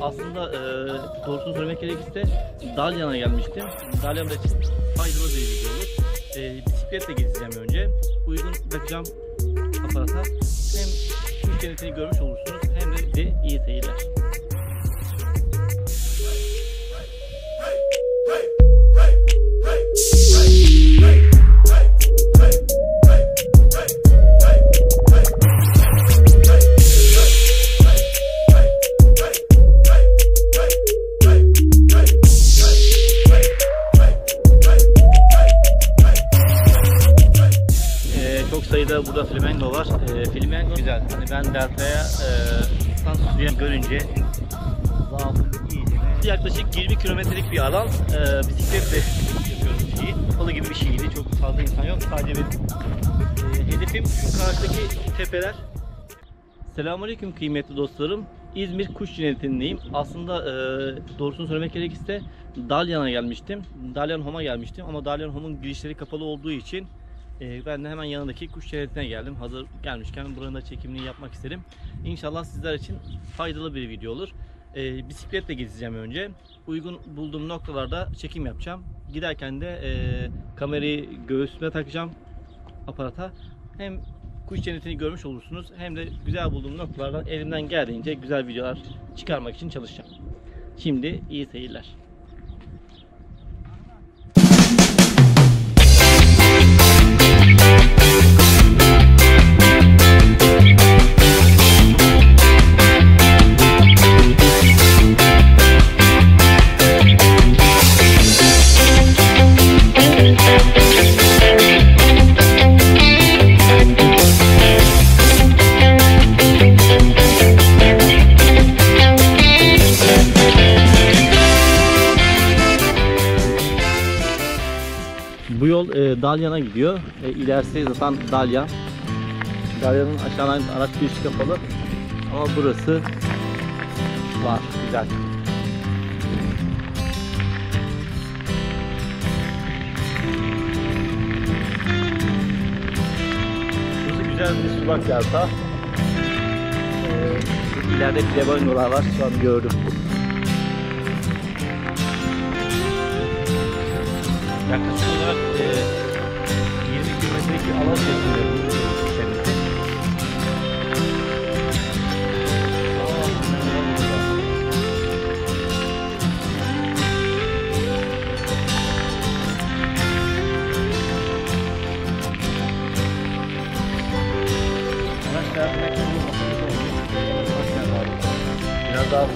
aslında doğrusunu söylemek gerekirse Dalyan'a gelmiştim. Dalyan'da Aydın'a gidiyoruz. Bisikletle gezeceğim önce. Uygun bırakacağım aparata. Hem kuş cennetini görmüş olursunuz hem de bize iyi seyirler. Sayıda burada flamingo var. Flamingo güzel. Hani ben deltaya suyu görünce zaafım iyiydi. Yaklaşık 20 kilometrelik bir alan. Bisikletle yapıyoruz şeyi. Kapalı gibi bir şeydi. Çok fazla insan yok. Sadece benim hedefim şu karşıdaki tepeler. Selamünaleyküm kıymetli dostlarım. İzmir Kuş Cenneti'ndeyim. Aslında doğrusunu söylemek gerekirse Dalyan'a gelmiştim. Dalyan Home'a gelmiştim ama Dalyan Home'un girişleri kapalı olduğu için ben de hemen yanındaki kuş cennetine geldim. Hazır gelmişken buranın da çekimini yapmak isterim. İnşallah sizler için faydalı bir video olur. Bisikletle gezeceğim önce. Uygun bulduğum noktalarda çekim yapacağım. Giderken de kamerayı göğsüme takacağım aparata. Hem kuş cennetini görmüş olursunuz hem de güzel bulduğum noktalardan elimden geldiğince güzel videolar çıkarmak için çalışacağım. Şimdi iyi seyirler. Bu yol Dalyan'a gidiyor. İlerisi zaten Dalyan. Dalyan'ın aşağıdan araç girişi kapalı. Ama burası var. Güzel. Burası güzel bir sulak delta. İleride flamingolar var. Şu an gördüm. Yaklaşık olarak 20 kilometrelik bir alan içerisinde biraz daha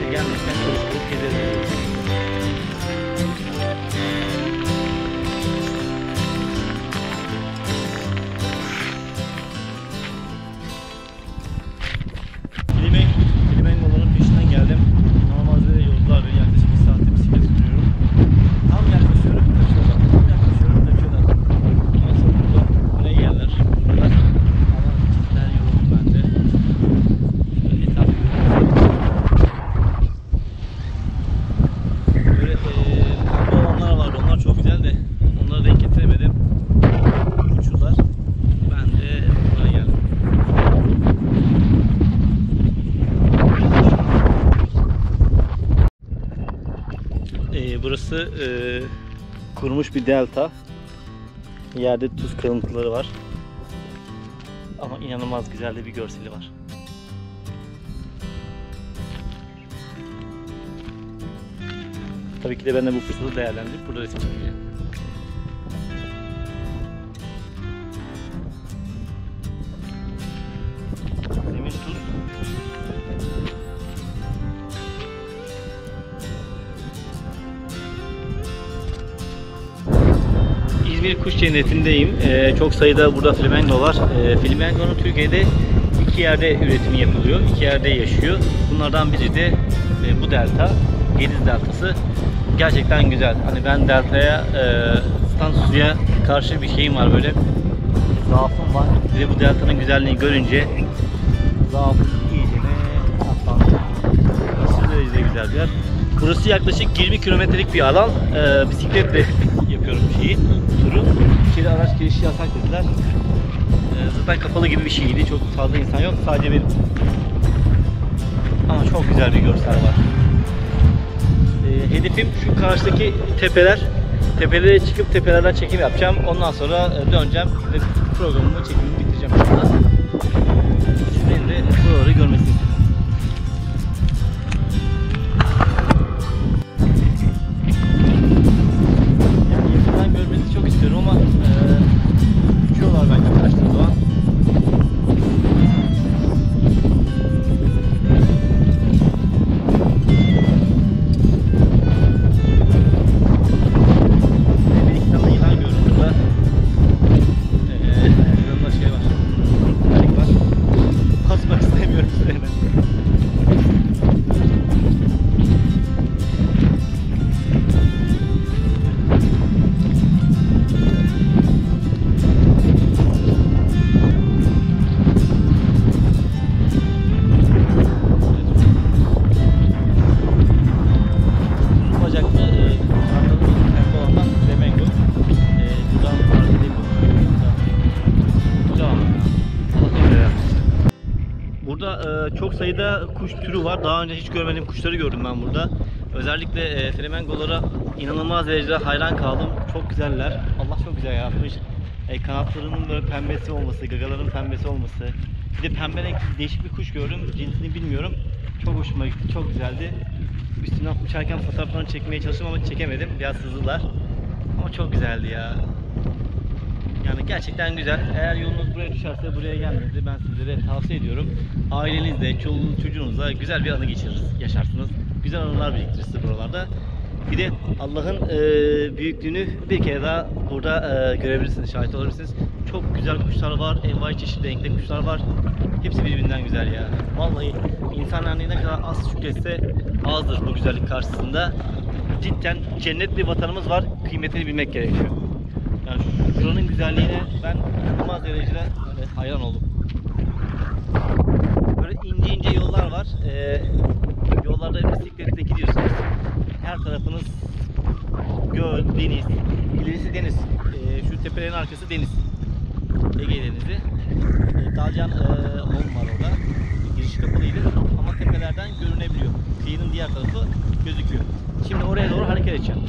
gelmişken çalışıp gidelim. Burası kurumuş bir delta. Yerde tuz kalıntıları var. Ama inanılmaz güzel de bir görseli var. Tabii ki de ben de bu fırsatı değerlendirip burada resim çekeceğim. Demiş tuz. İzmir Kuş Cenneti'ndeyim. Çok sayıda burada flamingo var. Flamingo'nun Türkiye'de 2 yerde üretimi yapılıyor. 2 yerde yaşıyor. Bunlardan biri de bu delta. Gediz deltası. Gerçekten güzel. Hani ben deltaya, suya karşı bir şeyim var böyle. Zaafım var. Ve bu deltanın güzelliğini görünce zaafım iyicene atlandı. Burası derecede güzel bir yer. Burası yaklaşık 20 kilometrelik bir alan. Bisikletle yapıyorum şeyi. İçeri araç girişi yasak dediler. Zaten kapalı gibi bir şeydi. Çok fazla insan yok. Sadece benim Ama çok güzel bir görsel var. Hedefim şu karşıdaki tepeler. Tepelere çıkıp tepelerden çekim yapacağım. Ondan sonra döneceğim ve programımı, çekimimi bitireceğim. Sizlerin de buraları görmesini istedim. Yani yakından görmenizi çok istiyorum ama uçuyorlar bence karşıda doğan. Çok sayıda kuş türü var. Daha önce hiç görmediğim kuşları gördüm ben burada. Özellikle flamingolara inanılmaz derecede hayran kaldım. Çok güzeller. Allah çok güzel yaratmış. Kanatlarının böyle pembesi olması, gagaların pembesi olması. Bir de pembe renkli değişik bir kuş gördüm. Cinsini bilmiyorum. Çok hoşuma gitti. Çok güzeldi. Üstünden uçarken fotoğraflarını çekmeye çalıştım ama çekemedim. Biraz sızdılar. Ama çok güzeldi ya. Yani gerçekten güzel. Eğer yolunuz buraya düşerse buraya gelmenizi ben sizlere tavsiye ediyorum. Ailenizle, çoluğunuz, çocuğunuzla güzel bir anı geçiririz, yaşarsınız. Güzel anılar biriktirirsiniz buralarda. Bir de Allah'ın büyüklüğünü bir kere daha burada görebilirsiniz, şahit olabilirsiniz. Çok güzel kuşlar var, envai çeşit renkli kuşlar var. Hepsi birbirinden güzel ya. Vallahi insanlar ne kadar az şükretse azdır bu güzellik karşısında. Cidden cennet bir vatanımız var, kıymetini bilmek gerekiyor. Yani şuranın güzelliğine ben inanılmaz derecede hayran oldum. Böyle ince ince yollar var. Yollarda bisikletle gidiyorsunuz. Her tarafınız göl, deniz. İlerisi deniz. Şu tepelerin arkası deniz. Ege denizi. Dalyan Home var orada. Giriş kapalıydı ama tepelerden görünebiliyor. Kıyının diğer tarafı gözüküyor. Şimdi oraya doğru hareket edeceğim.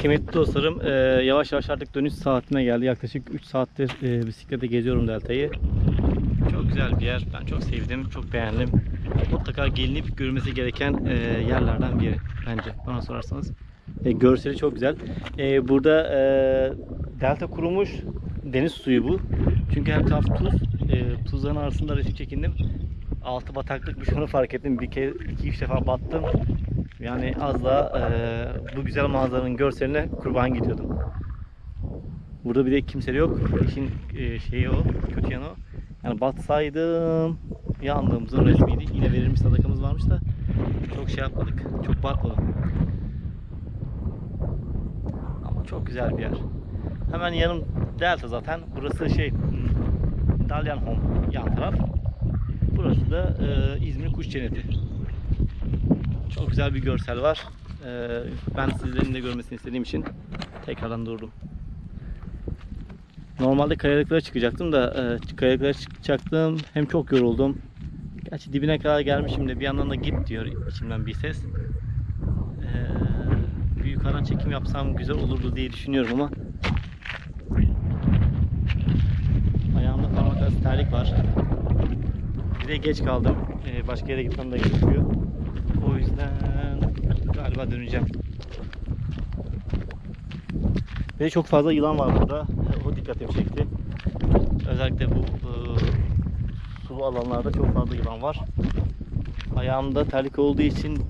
Kıymetli dostlarım, yavaş yavaş artık dönüş saatime geldi. Yaklaşık 3 saattir bisiklete geziyorum deltayı. Çok güzel bir yer. Ben çok sevdim, çok beğendim. Mutlaka gelinip görülmesi gereken yerlerden biri bence, bana sorarsanız. Görseli çok güzel. Burada delta kurumuş, deniz suyu bu. Çünkü her taraf tuz. Tuzların arasında resim çekindim. Altı bataklıkmış, onu fark ettim. İki üç defa battım. Yani az daha bu güzel manzaranın görseline kurban gidiyordum. Burada bir de kimse yok. İşin şeyi o, kötü yanı o. Yani batsaydım yandığımızın resmiydi. Yine verilmiş sadakamız varmış da çok şey yapmadık, çok bakmadık. Ama çok güzel bir yer. Hemen yanım delta zaten. Burası şey, Dalyan Home yan taraf. Burası da İzmir Kuş Cenneti. Çok güzel bir görsel var. Ben sizlerin de görmesini istediğim için tekrardan durdum. Normalde kayalıklara çıkacaktım da hem çok yoruldum. Gerçi dibine kadar gelmişim de bir yandan da git diyor içimden bir ses. Bir yukarıdan çekim yapsam güzel olurdu diye düşünüyorum ama ayağımda parmak arası terlik var. Bir de geç kaldım. Başka yere gitmem de gerekiyor. O yüzden galiba döneceğim. Ve çok fazla yılan var burada. O dikkatimi çekti. Özellikle bu sulu alanlarda çok fazla yılan var. Ayağımda terlik olduğu için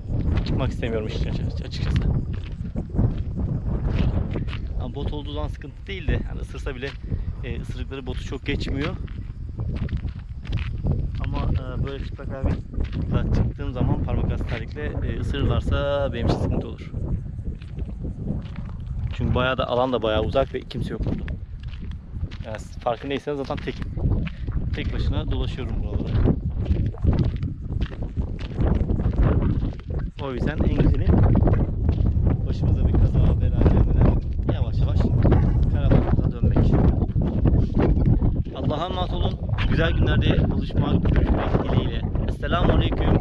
çıkmak istemiyorum açıkçası. Yani bot olduğu zaman sıkıntı değil de yani ısırsa bile ısırıkları botu çok geçmiyor. Böyle çıplak ayakla çıktığım zaman parmak arası terlikle ısırırlarsa benim için sıkıntı olur. Çünkü bayağı da alan da bayağı uzak ve kimse yok burada. Yani farkındaysanız zaten tek tek başına dolaşıyorum buralara. O yüzden en güzeli başımıza bir kaza bela gelmeden yavaş yavaş karavanımıza dönmek. Allah'a emanet olun. Güzel günlerde buluşmak dileğiyle. Esselamu Aleyküm.